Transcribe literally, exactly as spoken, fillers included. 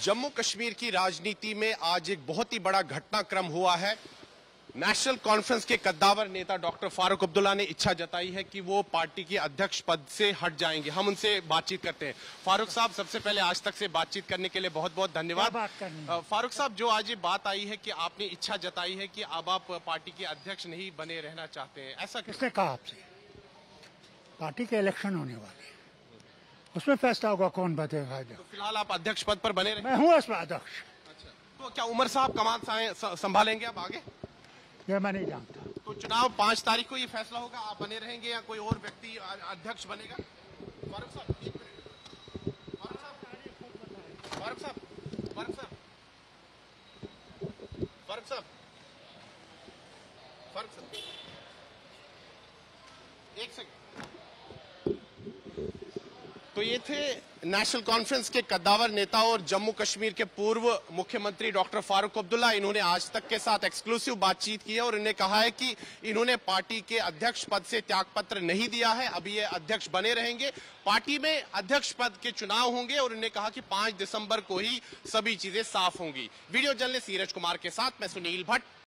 जम्मू कश्मीर की राजनीति में आज एक बहुत ही बड़ा घटनाक्रम हुआ है। नेशनल कॉन्फ्रेंस के कद्दावर नेता डॉक्टर फारूक अब्दुल्ला ने इच्छा जताई है कि वो पार्टी के अध्यक्ष पद से हट जाएंगे। हम उनसे बातचीत करते हैं। फारूक साहब, सबसे पहले आज तक से बातचीत करने के लिए बहुत बहुत धन्यवाद। फारूक साहब, जो आज ये बात आई है कि आपने इच्छा जताई है कि अब आप पार्टी के अध्यक्ष नहीं बने रहना चाहते हैं, ऐसा किसने कहा आपसे? पार्टी के इलेक्शन होने वाले, उसमें फैसला होगा कौन बनेगा। तो फिलहाल आप अध्यक्ष पद पर बने रहे? मैं हूँ इसमें अध्यक्ष। अच्छा, तो क्या उमर साहब कमान संभालेंगे आप आगे? ये मैं नहीं जानता। तो चुनाव पाँच तारीख को ये फैसला होगा, आप बने रहेंगे या कोई और व्यक्ति अध्यक्ष बनेगा? फारूक साहब, एक मिनट। फारूक साहब, फारूक साहब, फारूक साहब, फारूक साहब, फारूक साहब, एक सेकंड। तो ये थे नेशनल कॉन्फ्रेंस के कद्दावर नेता और जम्मू कश्मीर के पूर्व मुख्यमंत्री डॉक्टर फारूक अब्दुल्ला। इन्होंने आज तक के साथ एक्सक्लूसिव बातचीत की है और इन्हें कहा है कि इन्होंने पार्टी के अध्यक्ष पद से त्यागपत्र नहीं दिया है, अभी ये अध्यक्ष बने रहेंगे। पार्टी में अध्यक्ष पद के चुनाव होंगे और इन्हें कहा कि पांच दिसंबर को ही सभी चीजें साफ होंगी। वीडियो जर्नलिस्ट सिराज कुमार के साथ मैं सुनील भट्ट।